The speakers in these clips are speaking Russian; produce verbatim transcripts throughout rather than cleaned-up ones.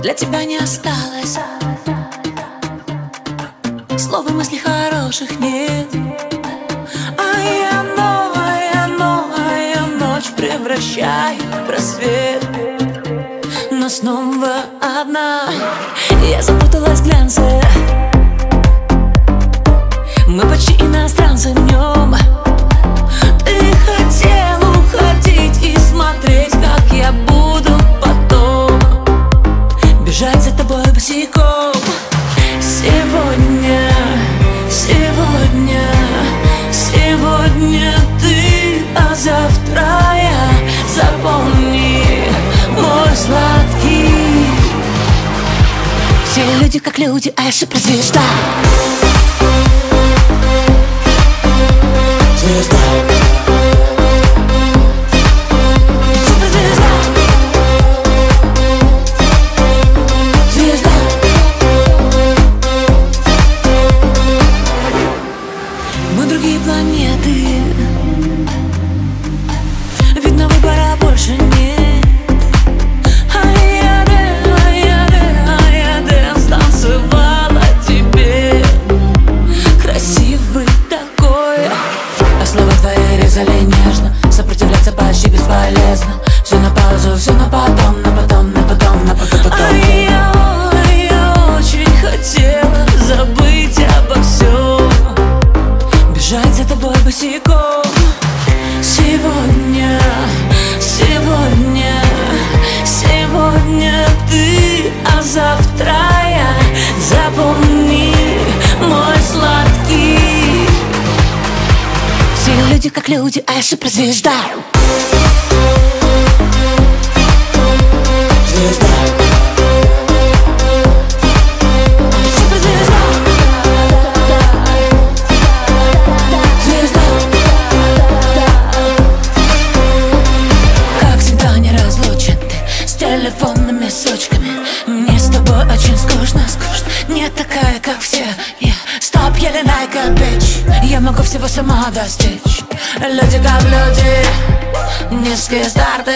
для тебя не осталось слов и мыслей хороших нет. А я новая, новая ночь превращаю в просвет, но снова одна. Я запуталась в глянце, мы почти иностранцы днем. Ты хотел уходить и смотреть, как я буду потом бежать за тобой босиком. Сегодня, сегодня, сегодня ты, а завтра я. Запомни, мой сладкий. Все люди как люди, а я суперзвезда. Звезда. Суперзвезда. Звезда. Мы другие планеты, видно, выбора больше нет. А я, а я, а я, а я станцевала тебе, красивый такой. А слова твои резали нежно, сопротивляться почти бесполезно. Все на паузу, все на потом, на потом, на потом, на потом, потом. А я, а я очень хотела забыть обо всем, бежать за тобой босиком. Сегодня, сегодня, сегодня ты, а завтра я. Запомни, мой сладкий. Все люди как люди, а я суперзвезда. Звезда. Телефонными сучками мне с тобой очень скучно, скучно. Не такая, как все. Стоп, я линайка, бич. Я могу всего сама достичь. Люди как люди, низкие старты.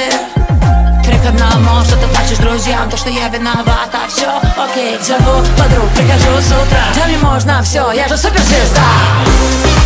Три к одному, что ты плачешь друзьям, то, что я виновата, все окей. Зову подруг, прихожу с утра, да мне можно все, я же суперзвезда.